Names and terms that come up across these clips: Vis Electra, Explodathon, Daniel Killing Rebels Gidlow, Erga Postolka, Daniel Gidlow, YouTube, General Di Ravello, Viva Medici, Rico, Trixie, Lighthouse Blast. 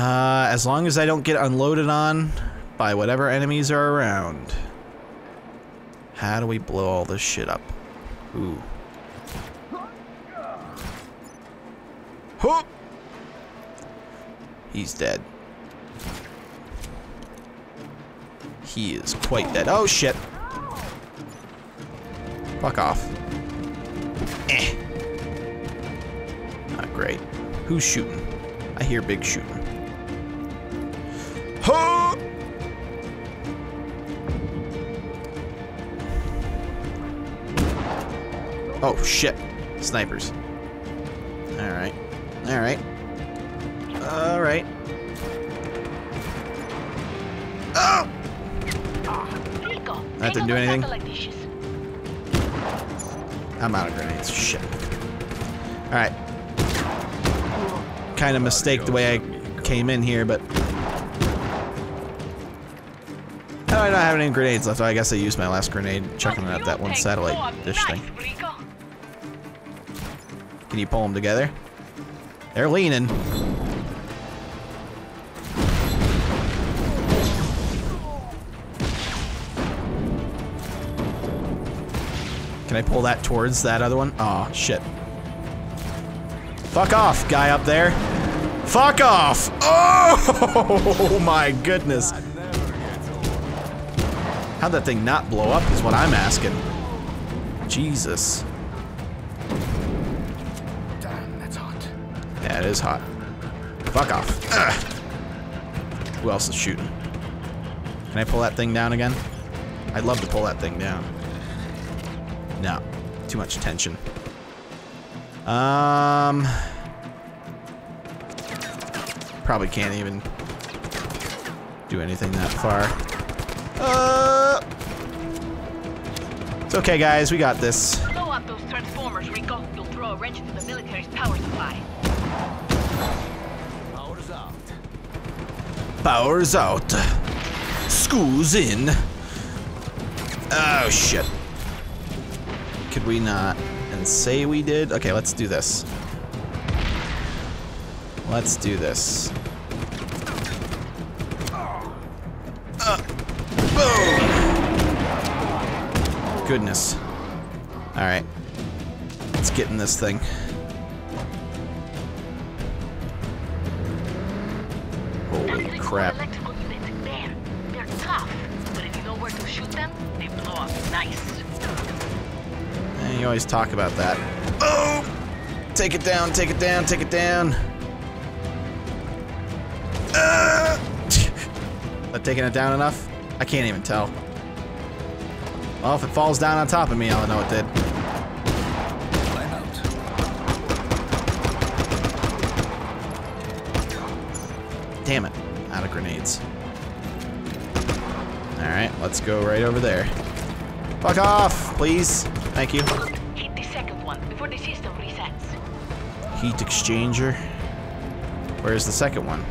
As long as I don't get unloaded on by whatever enemies are around. How do we blow all this shit up? Ooh. Huh. He's dead. He is quite dead. Oh shit. Fuck off. Eh. Not great. Who's shooting? I hear big shooting. Huh. Oh shit. Snipers. Alright. Alright. Alright. Oh! That didn't do anything. I'm out of grenades. Shit. Alright. Kind of mistake the way I came in here, but... Oh, I don't have any grenades left. I guess I used my last grenade chucking it at that one satellite dish thing. Can you pull them together? They're leaning. Can I pull that towards that other one? Aw, shit. Fuck off, guy up there. Fuck off! Oh my goodness. How'd that thing not blow up is what I'm asking. Jesus. That is hot. Fuck off. Ugh. Who else is shooting? Can I pull that thing down again? I'd love to pull that thing down. No. Too much tension. Probably can't even do anything that far. It's okay, guys. We got this. Blow up those transformers, Rico. You'll throw a wrench into the military's power supply. Power's out. Power's out. School's in. Oh, shit. Could we not? And say we did? Okay, let's do this. Let's do this. Boom! Goodness. Alright. Let's get in this thing. Holy crap. They're tough, but if you know where to shoot them, they blow up nice. You always talk about that. Oh! Take it down, take it down, take it down. Not taking it down enough? I can't even tell. Well, if it falls down on top of me, I'll know it did. Damn it. Out of grenades. Alright, let's go right over there. Fuck off, please. Thank you. Hit the second one before the system resets. Heat exchanger. Where's the second one?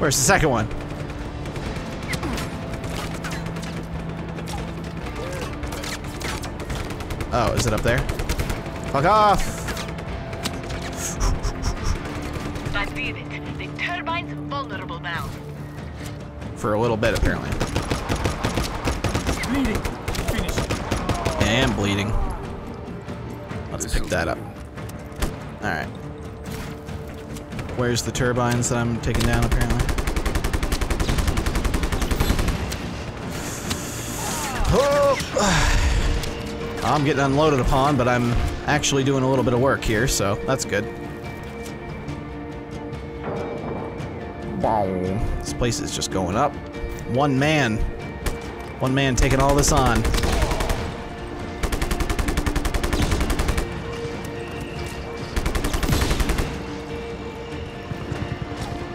Where's the second one? Oh, is it up there? Fuck off! I did it. The turbine's vulnerable now. For a little bit, apparently. Bleeding. And bleeding. Let's pick that up. Alright. Where's the turbines that I'm taking down, apparently? Oh! I'm getting unloaded upon, but I'm actually doing a little bit of work here, so that's good. This place is just going up. One man. One man taking all this on.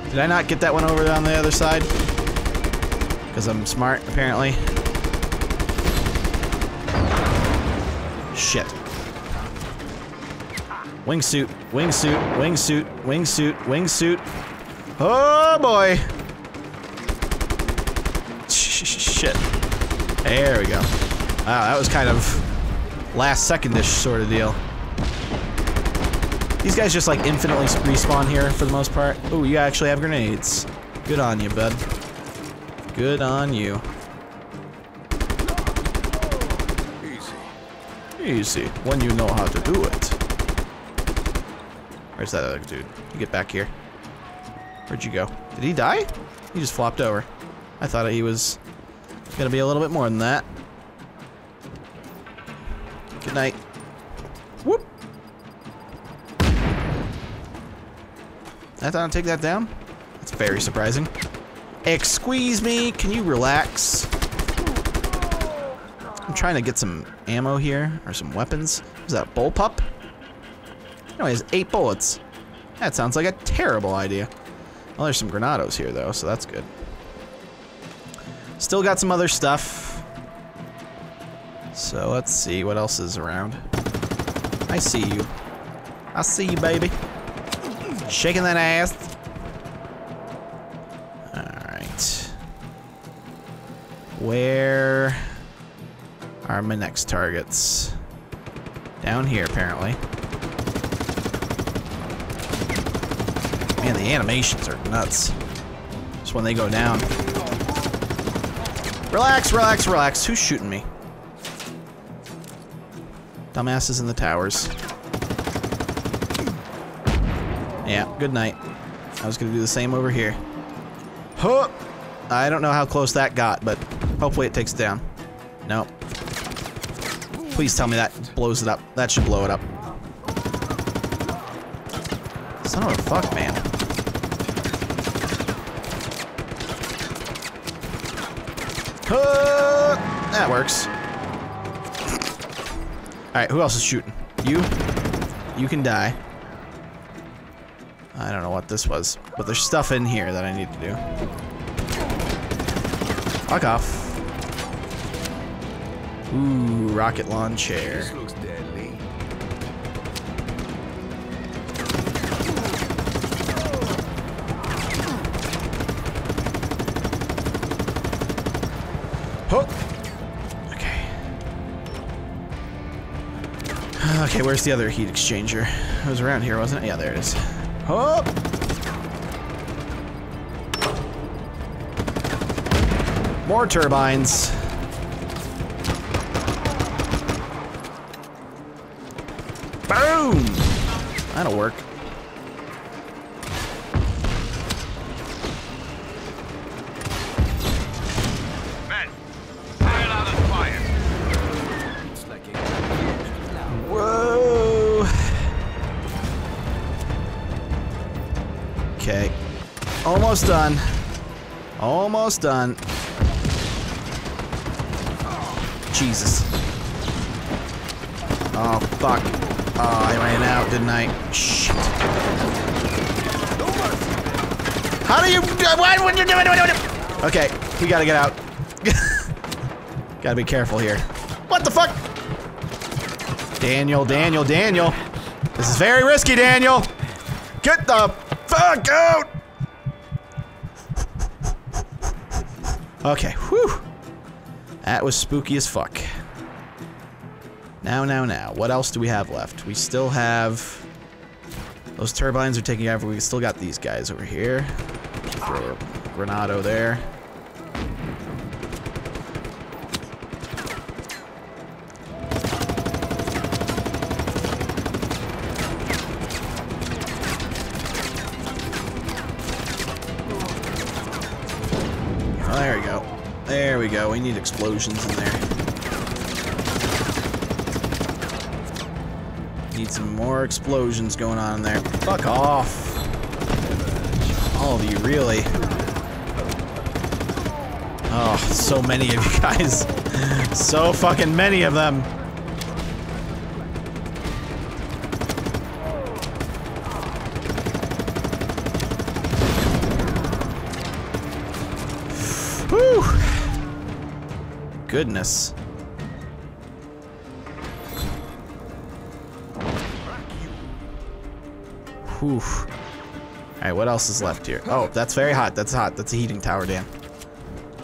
Did I not get that one over on the other side? Because I'm smart, apparently. Shit. Wingsuit, wingsuit, wingsuit, wingsuit, wingsuit. Oh boy! Shit. There we go. Wow, that was kind of last second-ish sort of deal. These guys just like infinitely respawn here for the most part. Oh, you actually have grenades. Good on you, bud. Good on you. Easy. When you know how to do it. Where's that other dude? You get back here. Where'd you go? Did he die? He just flopped over. I thought he was gonna be a little bit more than that. Good night. Whoop. I thought I'd take that down. That's very surprising. Excuse me, can you relax? I'm trying to get some ammo here, or some weapons. Is that a bullpup? No, he has 8 bullets. That sounds like a terrible idea. Well, there's some Granados here, though, so that's good. Still got some other stuff. So let's see what else is around. I see you. I see you, baby. Shaking that ass. Alright. Where are my next targets? Down here, apparently. Man, the animations are nuts. Just when they go down. Relax, relax, relax. Who's shooting me? Dumbasses in the towers. Yeah, good night. I was gonna do the same over here. Huh! I don't know how close that got, but hopefully it takes it down. Nope. Please tell me that blows it up. That should blow it up. Son of a fuck, man. That works. Alright, who else is shooting? You? You can die. I don't know what this was, but there's stuff in here that I need to do. Fuck off. Ooh, rocket launch chair. This looks deadly. Oh. Okay. Okay, where's the other heat exchanger? It was around here, wasn't it? Yeah, there it is. Oh. More turbines. Boom! That'll work. Man, fire out of fire. Whoa! Okay. Almost done. Almost done. Jesus. Oh, fuck. Oh, I ran out, didn't I? Shit. How do you do it? Why would you do it? Okay, we gotta get out. Gotta be careful here. What the fuck? Daniel, Daniel, Daniel. This is very risky, Daniel. Get the fuck out. Okay, whew. That was spooky as fuck. Now, now, now. What else do we have left? We still have... Those turbines are taking over. We still got these guys over here. Throw a Granado there. Oh, there we go. There we go. We need explosions in there. Need some more explosions going on in there. Fuck off. All of you, really. Oh, so many of you guys. So fucking many of them. Whew. Goodness. Oof. Alright, what else is left here? Oh, that's very hot. That's hot. That's a heating tower, Dan.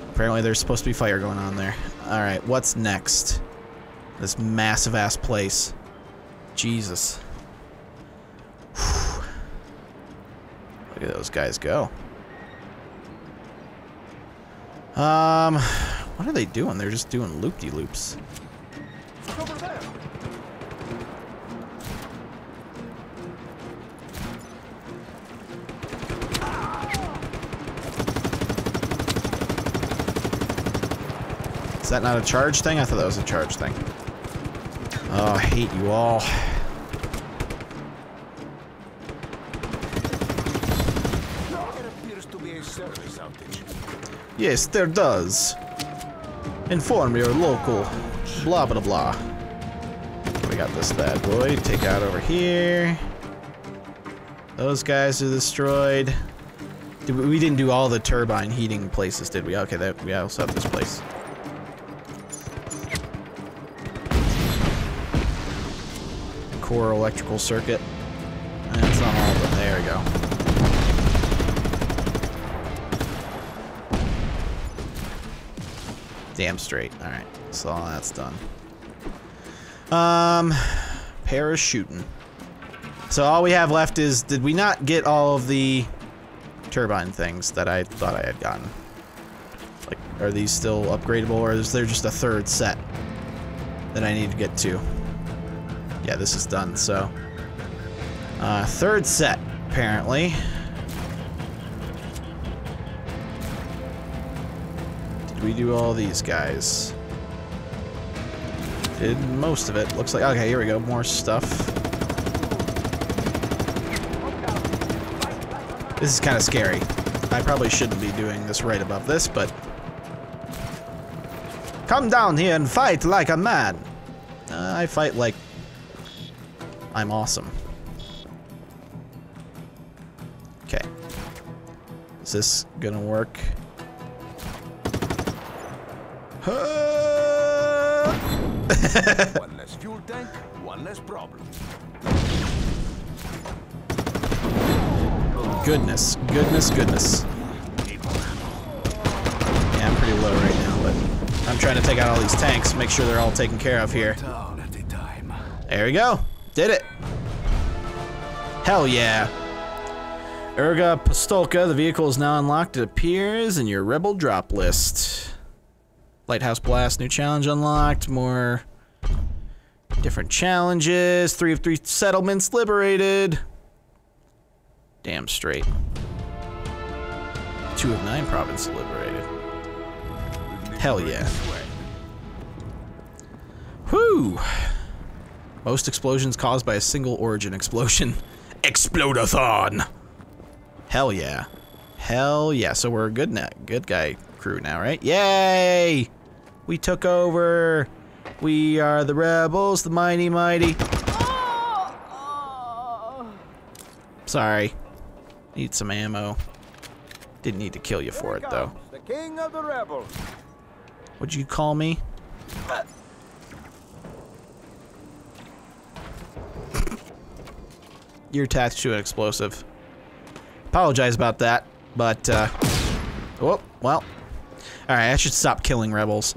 Apparently there's supposed to be fire going on there. Alright, what's next? This massive ass place. Jesus. Look at those guys go. What are they doing? They're just doing loop-de-loops. Is that not a charge thing? I thought that was a charge thing. Oh, I hate you all. There appears to be a service outage. Yes, there does. Inform your local blah blah blah. We got this bad boy. Take out over here. Those guys are destroyed. We didn't do all the turbine heating places, did we? Okay, that we also have this place. Core electrical circuit. That's not all of them. There we go. Damn straight. Alright, so all that's done. Parachuting. So all we have left is, did we not get all of the turbine things that I thought I had gotten? Like, are these still upgradable, or is there just a third set that I need to get to? Yeah, this is done, so. Third set, apparently. Did we do all these guys? Did most of it. Looks like, okay, here we go, more stuff. This is kind of scary. I probably shouldn't be doing this right above this, but. Come down here and fight like a man. I fight like I'm awesome. Okay. Is this gonna work? One less fuel tank, one less problem. Goodness, goodness, goodness. Yeah, I'm pretty low right now, but I'm trying to take out all these tanks, make sure they're all taken care of here. There we go. Did it! Hell yeah! Erga Postolka, the vehicle is now unlocked. It appears in your rebel drop list. Lighthouse Blast, new challenge unlocked. More different challenges. 3 of 3 settlements liberated. Damn straight. 2 of 9 provinces liberated. Hell yeah! Whoo! Most explosions caused by a single origin explosion. Explodathon! Hell yeah. Hell yeah. So we're a good guy crew now, right? Yay! We took over. We are the rebels, the mighty mighty. Sorry. Need some ammo. Didn't need to kill you for it, though. The king of the rebels. What'd you call me? You're attached to an explosive. Apologize about that, but, oh, well. Alright, I should stop killing rebels.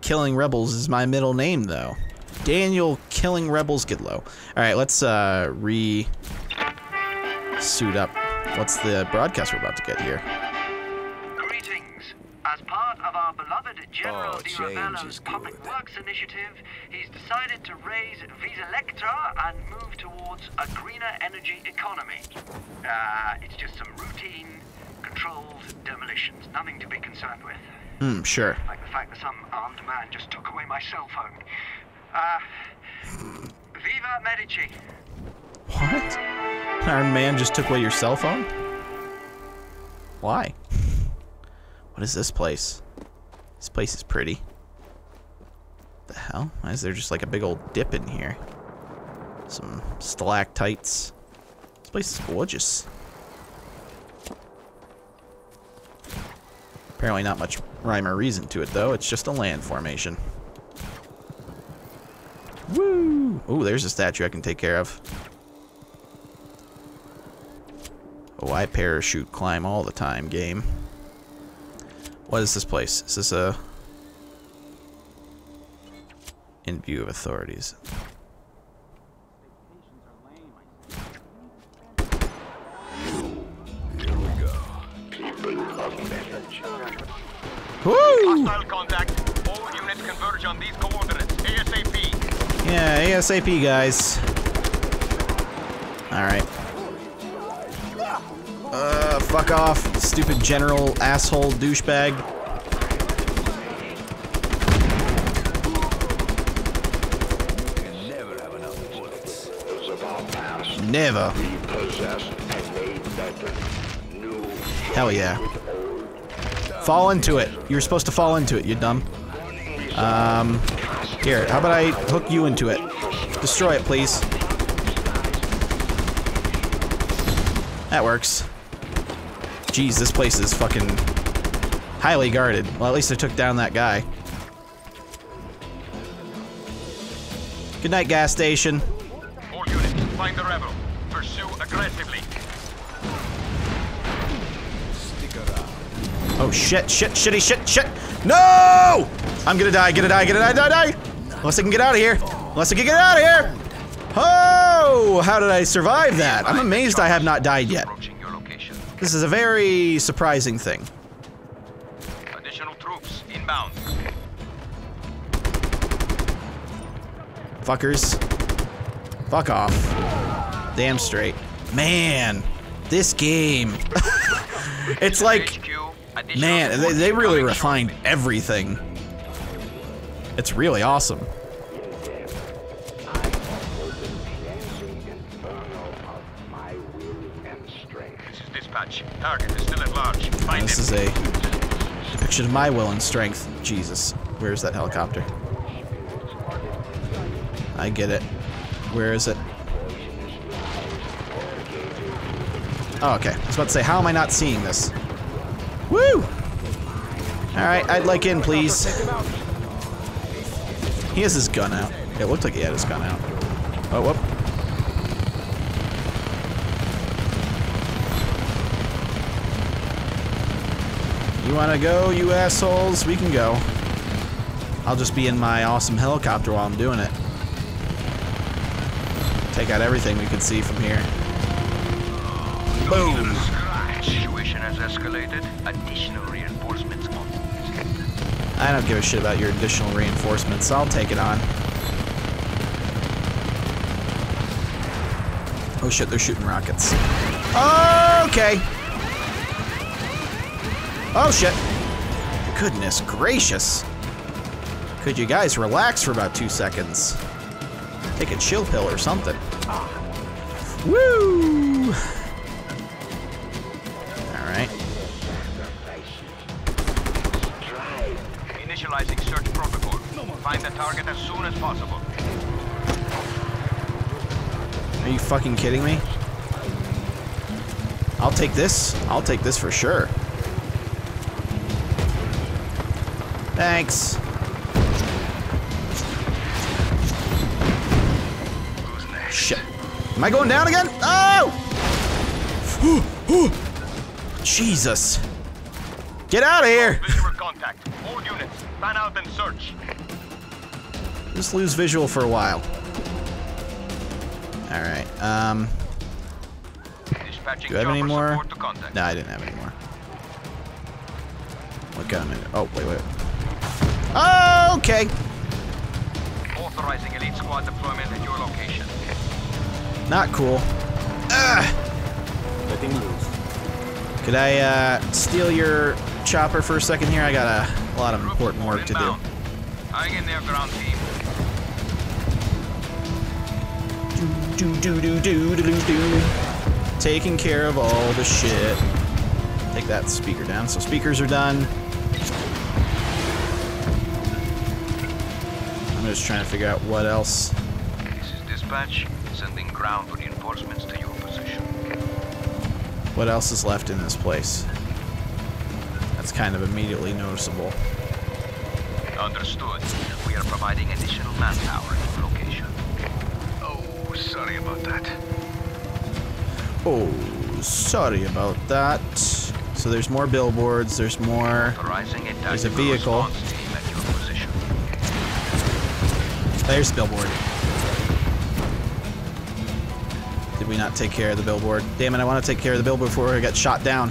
Killing Rebels is my middle name, though. Daniel Killing Rebels Gidlow. Alright, let's, re-suit up. What's the broadcast we're about to get here? Greetings. As part of our beloved General Di Ravello's Public Works Initiative, he's decided to raise Vis Electra and move towards a greener energy economy. It's just some routine, controlled demolitions. Nothing to be concerned with. Hmm, sure. Like the fact that some armed man just took away my cell phone. Viva Medici. What? An armed man just took away your cell phone? Why? What is this place? This place is pretty. What the hell? Why is there just like a big old dip in here? Some stalactites. This place is gorgeous. Apparently not much rhyme or reason to it though. It's just a land formation. Woo! Ooh, there's a statue I can take care of. Oh, I parachute climb all the time, game. What is this place? Is this a... In view of authorities. Woo! Hostile contact. All units converge on these coordinates. ASAP. Yeah, ASAP, guys. Alright. Fuck off, stupid general asshole douchebag. Never. Hell yeah. Fall into it. You were supposed to fall into it, you dumb. Here, how about I hook you into it? Destroy it, please. That works. Jeez, this place is fucking highly guarded. Well, at least I took down that guy. Good night, gas station. All units, find the rebel. Pursue aggressively. Stick around. Oh shit, shit, shitty, shit, shit. No! I'm gonna die, die. Unless I can get out of here. Oh! How did I survive that? I'm amazed I have not died yet. This is a very surprising thing. Additional troops inbound. Fuckers. Fuck off. Damn straight. Man, this game. It's like, man, they really refined everything. It's really awesome. Target is still at large. Find this him. Is a depiction of my will and strength. Jesus, where is that helicopter? I get it. Where is it? Oh, okay. I was about to say, how am I not seeing this? Woo! Alright, I'd like in, please. He has his gun out. It looked like he had his gun out. Oh, whoop. You wanna go, you assholes? We can go. I'll just be in my awesome helicopter while I'm doing it. Take out everything we can see from here. Boom! Situation has escalated. Additional reinforcements on. I don't give a shit about your additional reinforcements. I'll take it on. Oh shit, they're shooting rockets. Okay! Oh shit! Goodness gracious! Could you guys relax for about 2 seconds? Take a chill pill or something. Woo! Alright. Initializing search protocol. Find the target as soon as possible. Are you fucking kidding me? I'll take this. I'll take this for sure. Thanks. Shit. Am I going down again? Oh! Ooh, ooh. Jesus. Get out of here! Visual contact. All units, fan out and search. Just lose visual for a while. Alright, do I have any more? No, I didn't have any more. What gun? Oh, wait, wait. Okay. Authorizing elite squad deployment at your location. Not cool. Ugh. Letting loose. Could I steal your chopper for a second here? I got a lot of important work to do. Hang in there, ground team. Taking care of all the shit. Take that speaker down. So speakers are done. I'm just trying to figure out what else. This is dispatch, sending ground reinforcements to your position. What else is left in this place? That's kind of immediately noticeable. Understood. We are providing additional manpower at your location. Oh, sorry about that. Oh, sorry about that. So there's more billboards, there's more. There's a vehicle. There's the billboard. Did we not take care of the billboard? Damn it, I want to take care of the billboard before I got shot down.